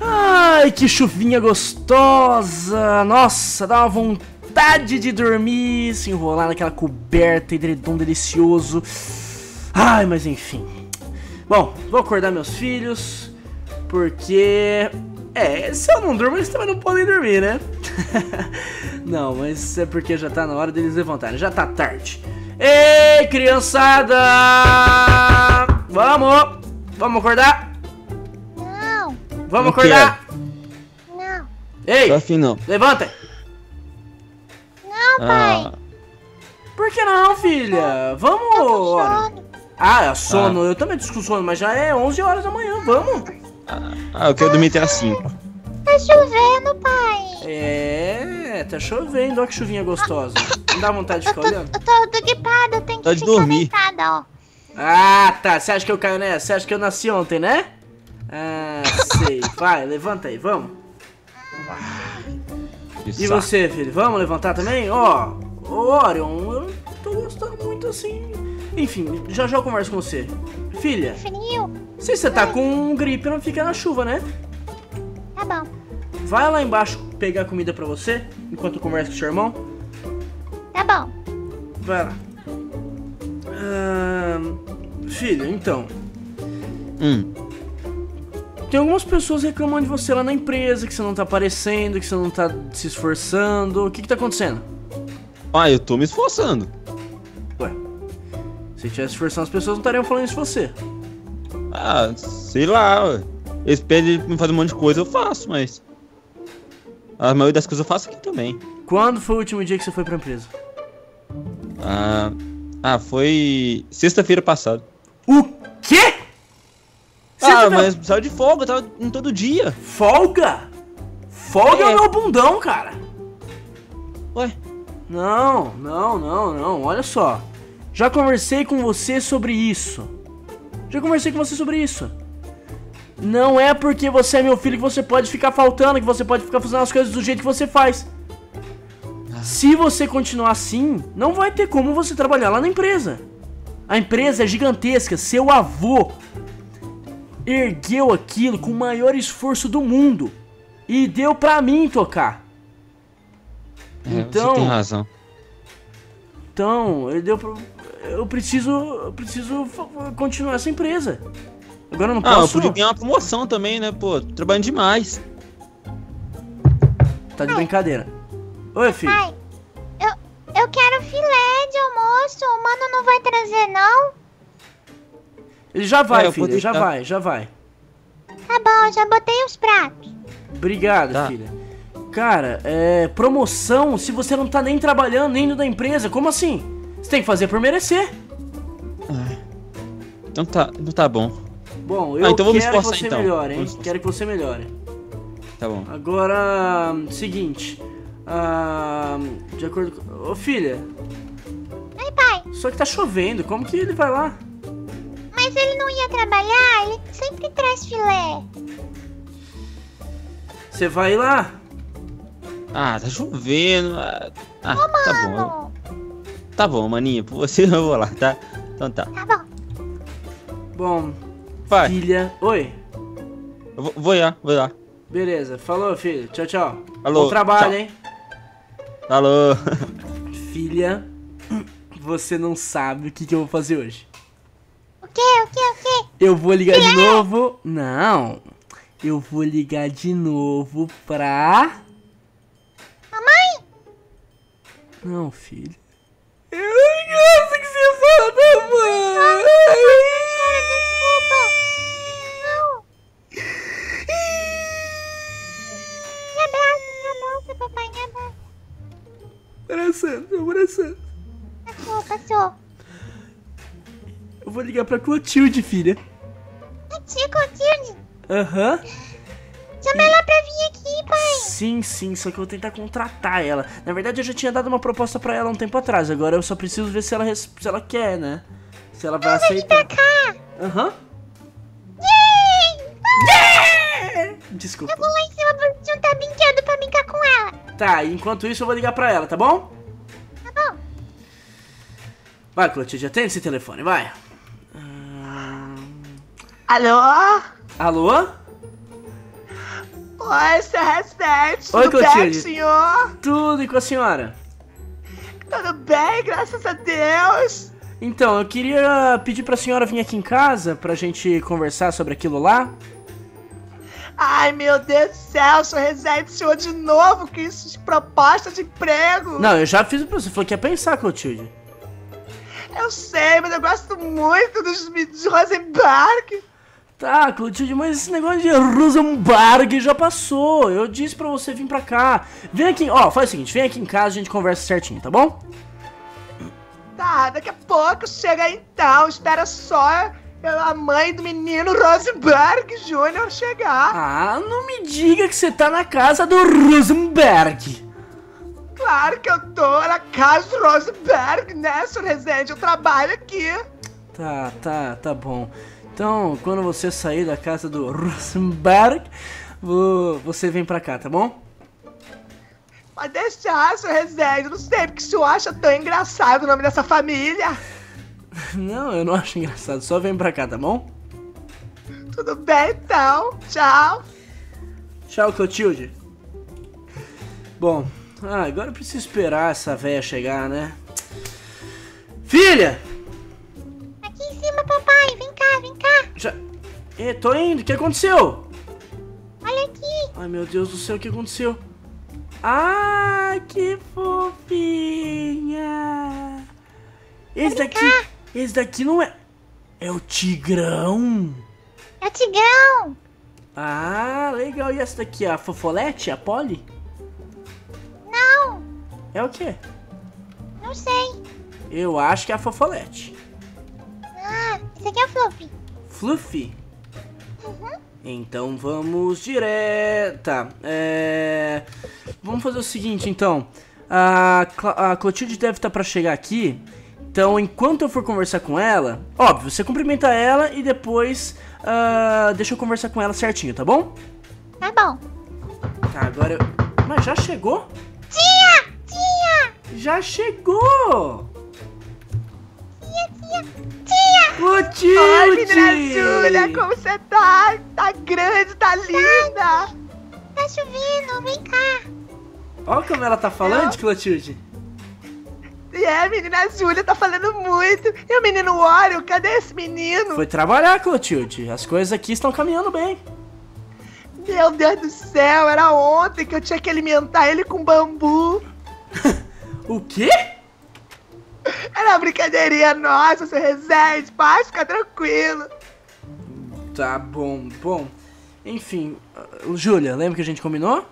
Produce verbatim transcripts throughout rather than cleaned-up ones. Ai, que chuvinha gostosa! Nossa, dá uma vontade de dormir, se enrolar naquela coberta, edredom delicioso. Ai, mas enfim. Bom, vou acordar meus filhos, porque... É, se eu não durmo, eles também não podem dormir, né? Não, mas é porque já tá na hora deles levantarem, já tá tarde. Ei, criançada! Vamos! Vamos acordar? Não! Vamos acordar? Não! Ei! Tô afim, não. Levanta! Não, pai! Ah. Por que não, filha? Vamos! Tô com sono. Ah, é sono, ah. Eu também tô com sono, mas já é onze horas da manhã, vamos! Ah, eu quero dormir até às cinco. Tá chovendo, pai. É, tá chovendo. Olha que chuvinha gostosa. Não dá vontade de ficar eu tô, olhando? Eu tô, eu tô gripada, eu tenho que ficar deitada, ó. Ah, tá. Você acha que eu caio nessa? Você acha que eu nasci ontem, né? Ah, sei. Vai, levanta aí, vamos. E você, filho? Vamos levantar também? Ó, oh, Orion, eu tô gostando muito assim. Enfim, já já eu converso com você. Filha. Frio. Se você tá com gripe, não fica na chuva, né? Tá bom. Vai lá embaixo pegar comida pra você, enquanto eu converso com o seu irmão. Tá bom. Vai lá. Ah, filho, então... Hum. Tem algumas pessoas reclamando de você lá na empresa, que você não tá aparecendo, que você não tá se esforçando. O que que tá acontecendo? Ah, eu tô me esforçando. Ué, se tivesse esforçando, as pessoas não estariam falando isso de você. Ah, sei lá, eles pedem pra me fazer um monte de coisa, eu faço, mas... A maioria das coisas eu faço aqui também. Quando foi o último dia que você foi pra empresa? Ah, ah foi sexta-feira passada. O quê? Sexta-feira... Ah, mas saiu de folga, eu tava em todo dia. Folga? Folga é o meu bundão, cara. Ué? Não, não, não, não, olha só. Já conversei com você sobre isso. Já conversei com você sobre isso. Não é porque você é meu filho que você pode ficar faltando, que você pode ficar fazendo as coisas do jeito que você faz. Se você continuar assim, não vai ter como você trabalhar lá na empresa. A empresa é gigantesca. Seu avô ergueu aquilo com o maior esforço do mundo e deu pra mim tocar. É, então, você tem razão. Então, ele deu pra... Eu preciso, eu preciso continuar essa empresa. Agora eu não posso... Ah, eu podia ganhar uma promoção também, né, pô? Tô trabalhando demais. Tá de Ai. brincadeira. Oi, filho. Pai, eu, eu quero filé de almoço. O mano não vai trazer, não? Ele já vai, é, filho. Ele já vai, já vai. Tá bom, já botei os pratos. Obrigado, tá. filha. Cara, é... Promoção se você não tá nem trabalhando, nem indo da empresa. Como assim? Você tem que fazer por merecer. Ah, então tá, não tá bom. Bom, eu ah, então quero vamos esforçar, que você então. melhore, hein? Quero que você melhore. Tá bom. Agora, seguinte. Uh, de acordo com... Ô, filha. Oi, pai. Só que tá chovendo, como que ele vai lá? Mas ele não ia trabalhar, ele sempre traz filé. Você vai lá? Ah, tá chovendo. Ah, Ô, tá mano. bom. Tá bom, maninha, por você eu vou lá, tá? Então tá. Tá bom. Bom, vai. Filha... Oi. Eu vou, vou lá, vou lá. Beleza, falou, filho. Tchau, tchau. Alô, bom trabalho, tchau. hein? Alô. Filha, você não sabe o que, que eu vou fazer hoje. O quê? O quê? O quê? Eu vou ligar Filha. de novo... Não. Eu vou ligar de novo pra... Mamãe? Não, filho. Eu não gosto que você fala, mãe! Não! Me abraça, me abraça, papai, me abraça. Abraçando, abraçando. Passou, passou. Eu vou ligar pra Clotilde, filha. Tia Clotilde? Aham. Chama ela pra vir aqui, pai. Sim, sim, só que eu vou tentar contratar ela. Na verdade, eu já tinha dado uma proposta pra ela um tempo atrás. Agora eu só preciso ver se ela, se ela quer, né? Se ela vai aceitar. Aham. Uhum. Yeah! Yeah! Yeah! Desculpa. Eu vou lá em cima pra juntar brinquedo pra brincar com ela. Tá, enquanto isso eu vou ligar pra ela, tá bom? Tá bom. Vai, Clotilde, atende esse telefone, vai. Hum... Alô? Alô? Oi, seu Reset, tudo Oi, bem, senhor? Tudo, e com a senhora? Tudo bem, graças a Deus. Então, eu queria pedir pra senhora vir aqui em casa pra gente conversar sobre aquilo lá. Ai, meu Deus do céu, seu Reset, senhor, de novo, que isso de proposta de emprego. Não, eu já fiz pra você, falou que ia pensar, Clotilde. Eu sei, mas eu gosto muito dos de Rosenberg. Tá, Clotilde, mas esse negócio de Rosenberg já passou. Eu disse pra você vir pra cá. Vem aqui, ó, faz o seguinte, vem aqui em casa, a gente conversa certinho, tá bom? Tá, daqui a pouco chega aí então, espera só a mãe do menino Rosenberg Júnior chegar. Ah, não me diga que você tá na casa do Rosenberg. Claro que eu tô na casa do Rosenberg, né, senhor Rezende? Eu trabalho aqui. Tá, tá, tá bom. Então, quando você sair da casa do Rosenberg, você vem pra cá, tá bom? Pode deixar, senhor Rezende. Eu não sei porque o senhor acha tão engraçado o nome dessa família. Não, eu não acho engraçado. Só vem pra cá, tá bom? Tudo bem, então. Tchau. Tchau, Clotilde. Bom, ah, agora eu preciso esperar essa véia chegar, né? Filha! Aqui em cima, papai. Vem cá, vem cá. Já... É, tô indo. O que aconteceu? Olha aqui. Ai, meu Deus do céu. O que aconteceu? Ah, que fofinha. Esse daqui... Esse daqui não é... É o Tigrão. É o Tigrão. Ah, legal. E essa daqui? A Fofolete? A Polly? É o quê? Não sei. Eu acho que é a Fofolete. Ah, esse aqui é o Fluffy. Fluffy? Uhum. Então vamos direto. Tá, é... Vamos fazer o seguinte, então. A, Cl a Clotilde deve estar pra chegar aqui. Então, enquanto eu for conversar com ela... Óbvio, você cumprimenta ela e depois... Uh, deixa eu conversar com ela certinho, tá bom? Tá bom. Tá, agora eu... Mas já chegou? Tia! Já chegou! Tia, tia, tia! Clotilde! Ai, menina Júlia, como você tá? Tá grande, tá linda! Tá chovendo, vem cá! Olha como ela tá falando, Clotilde! É, menina Júlia, tá falando muito! E o menino Orion, cadê esse menino? Foi trabalhar, Clotilde, as coisas aqui estão caminhando bem! Meu Deus do céu, era ontem que eu tinha que alimentar ele com bambu! O quê? Era uma brincadeirinha nossa, seu Rezende. Pode ficar tranquilo. Tá bom, bom. Enfim, Júlia, lembra que a gente combinou?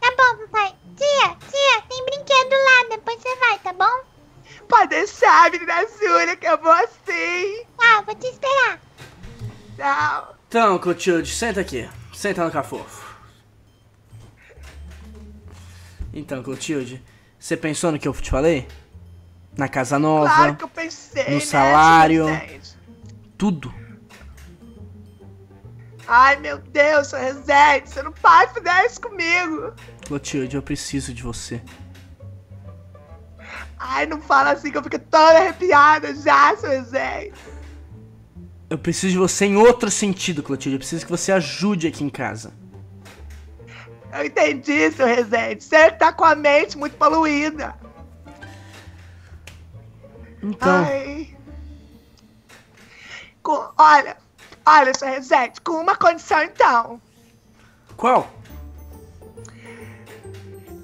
Tá bom, papai. Tia, tia, tem brinquedo lá. Depois você vai, tá bom? Pode deixar, menina Júlia, que eu vou sim. Tá, vou te esperar. Tchau. Então, Clotilde, senta aqui. Senta no cafofo. Então, Clotilde, você pensou no que eu te falei? Na casa nova? Claro que eu pensei, no salário, né, tudo. Ai, meu Deus, seu Rezende, você não pode fazer isso comigo. Clotilde, eu preciso de você. Ai, não fala assim que eu fico toda arrepiada já, seu Rezende. Eu preciso de você em outro sentido, Clotilde. Eu preciso que você ajude aqui em casa. Eu entendi, seu Rezende. Você tá com a mente muito poluída. Então... Ai. Com, olha, olha, seu Rezende, com uma condição, então. Qual?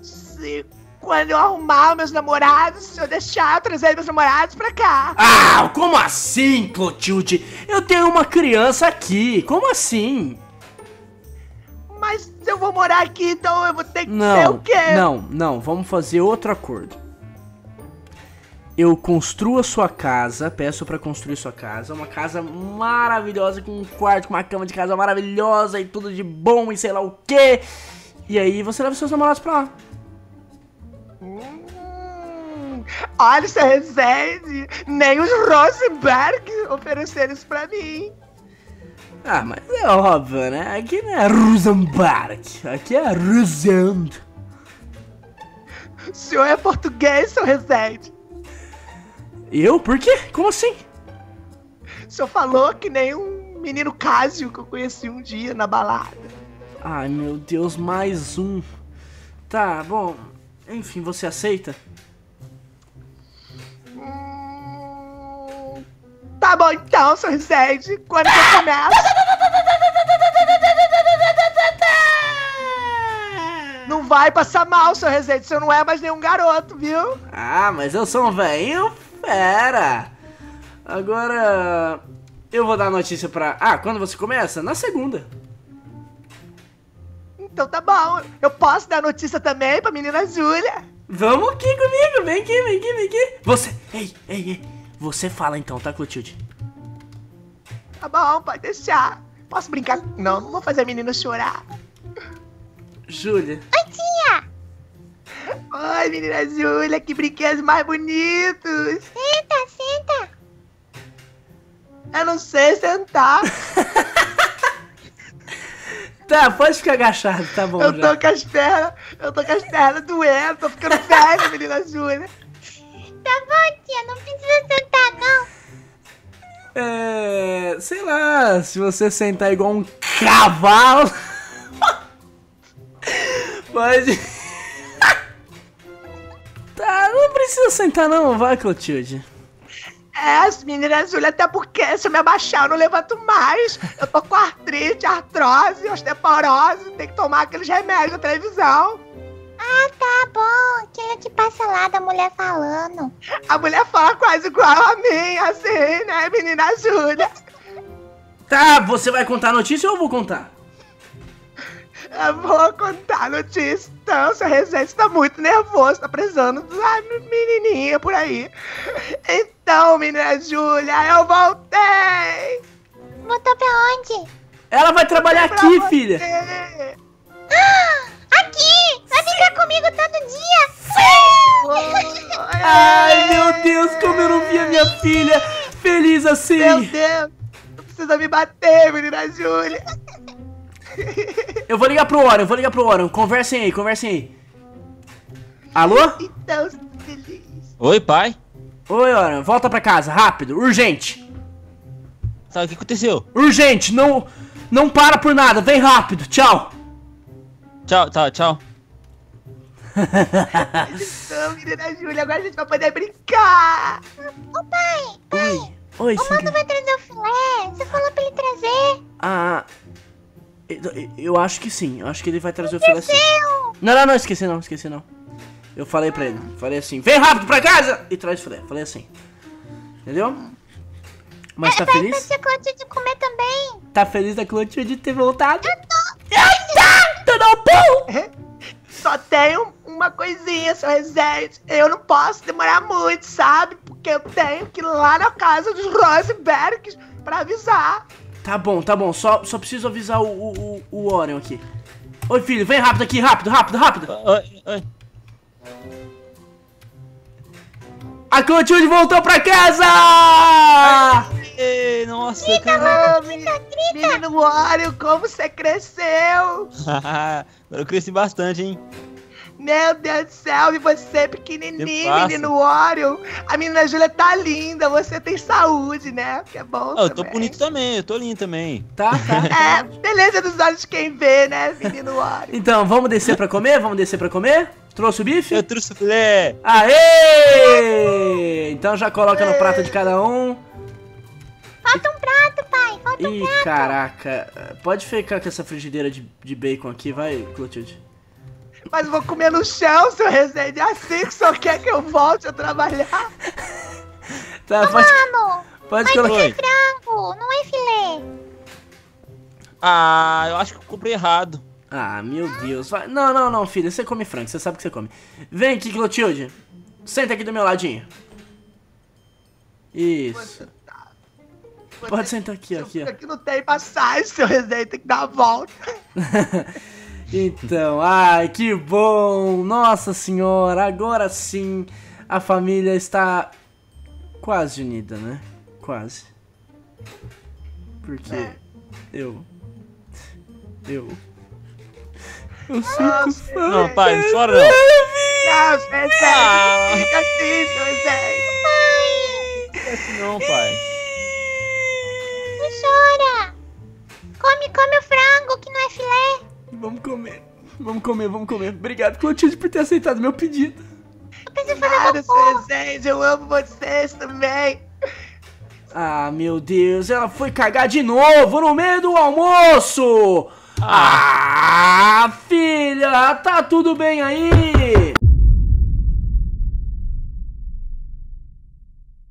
Se quando eu arrumar meus namorados, se eu deixar eu trazer meus namorados pra cá. Ah, como assim, Clotilde? Eu tenho uma criança aqui, como assim? Mas eu vou morar aqui, então eu vou ter que não, ser o quê? Não, não, vamos fazer outro acordo. Eu construo a sua casa, peço pra construir sua casa. Uma casa maravilhosa, com um quarto, com uma cama de casa maravilhosa e tudo de bom e sei lá o quê. E aí você leva seus namorados pra lá. Hum, olha, seu Rezende, nem os Rosenberg ofereceram isso pra mim. Ah, mas é óbvio, né? Aqui não é Rosenberg, aqui é Rosend. O senhor é português, seu Rezende? Eu? Por quê? Como assim? O senhor falou que nem um menino Cásio que eu conheci um dia na balada. Ai, meu Deus, mais um. Tá, bom, enfim, você aceita? Hum, tá bom então, seu Rizede, quando que eu começo? Não vai passar mal, seu Rizede, você não é mais nenhum garoto, viu? Ah, mas eu sou um velhinho fera. Agora, eu vou dar a notícia pra... Ah, quando você começa? Na segunda. Então tá bom, eu posso dar notícia também pra menina Júlia? Vamos aqui comigo, vem aqui, vem aqui, vem aqui. Você, ei, ei, ei, você fala então, tá, Clotilde? Tá bom, pode deixar. Posso brincar? Não, não vou fazer a menina chorar. Júlia. Oi, tia. Oi, menina Júlia, que brinquedos mais bonitos. Senta, senta. Eu não sei sentar. Tá, pode ficar agachado, tá bom. Eu tô já. com as pernas, eu tô com as pernas doendo, tô ficando velha, menina Júlia. Tá bom, tia, não precisa sentar, não. É, sei lá, se você sentar igual um cavalo... Pode... Tá, não precisa sentar não, vai, Clotilde. É, menina Júlia, até porque se eu me abaixar eu não levanto mais. Eu tô com artrite, artrose, osteoporose, tem que tomar aqueles remédios da televisão. Ah, tá bom. Quem é que passa lá da mulher falando? A mulher fala quase igual a mim, assim, né, menina Júlia? Tá, você vai contar a notícia ou eu vou contar? Eu vou contar a notícia, então, seu Rezende tá muito nervoso, tá precisando da menininha por aí. Então, menina Júlia, eu voltei! Voltou pra onde? Ela vai trabalhar aqui, você. filha! Ah, aqui! Vai Sim. ficar comigo todo dia! Sim. Sim. Ai, meu Deus, como eu não vi a minha filha feliz assim! Meu Deus, não precisa me bater, menina Júlia! Eu vou ligar pro Orion, eu vou ligar pro Orion. Conversem aí, conversem aí. Alô? Então, feliz. Oi, pai. Oi, Orion, volta pra casa, rápido, urgente. Sabe o que aconteceu? Urgente, não, não para por nada, vem rápido, tchau. Tchau, tchau, tchau. Então, menina Júlia, agora a gente vai poder brincar. Ô, pai, pai. Oi, Oi, o mano vai trazer o filé, você falou pra ele trazer. Ah... Eu acho que sim, eu acho que ele vai trazer Esqueceu. o filé assim. Não, não, não, esqueci não, esqueci não. Eu falei pra ele, falei assim, vem rápido pra casa e traz o filé, falei assim. Entendeu? Mas é, tá feliz? Eu Clotilde comer também. Tá feliz da Clotilde ter voltado? Eu tô! Eu tô, tô não, pô! Só tenho uma coisinha, seu Rezende. Eu não posso demorar muito, sabe? Porque eu tenho que ir lá na casa dos Rosenbergs pra avisar. Tá bom, tá bom, só, só preciso avisar o, o, o Orion aqui. Oi, filho, vem rápido aqui, rápido, rápido, rápido. Oi, oi. A Clotilde voltou pra casa! Ai, nossa, grita, cara. Mano, grita, grita. Menino Orion, como você cresceu! Eu cresci bastante, hein? Meu Deus do céu, e você é pequenininho, menino Orion. A menina Júlia tá linda, você tem saúde, né? Que é bom ah, Eu tô bonito também, eu tô lindo também. Tá, tá. É, beleza dos olhos de quem vê, né, menino Orion? Então, vamos descer pra comer? Vamos descer pra comer? Trouxe o bife? Eu trouxe o filé. Aê! Então já coloca Aê. no prato de cada um. Falta um prato, pai, falta Ih, um prato. Ih, caraca. Pode ficar com essa frigideira de, de bacon aqui, vai, Clotilde. Mas eu vou comer no chão, seu Rezende, assim que só quer que eu volte a trabalhar. Tá, Ô, pode... mano, pode colocar. É frango, não é filé. Ah, eu acho que eu comprei errado. Ah, meu Deus. Vai... Não, não, não, filha, você come frango, você sabe que você come. Vem aqui, Clotilde. Senta aqui do meu ladinho. Isso. Vou Pode ter... sentar aqui, ó, aqui, ó. Aqui não tem passagem, seu Rezende, tem que dar a volta. Então, ai, que bom! Nossa senhora, agora sim a família está quase unida, né? Quase. Porque é. eu... Eu... Eu sinto fome. Não, pai, não chora não. Não, você é sério. Fica assim, seu Rezende. Não, pai. Não chora. come, come o frango, que não é filé. Vamos comer, vamos comer, vamos comer. Obrigado, Clotilde, por ter aceitado meu pedido. Eu pensei fazer cocô. Vocês, eu amo vocês também. Ah, meu Deus, ela foi cagar de novo no meio do almoço. Ah, ah filha, tá tudo bem aí?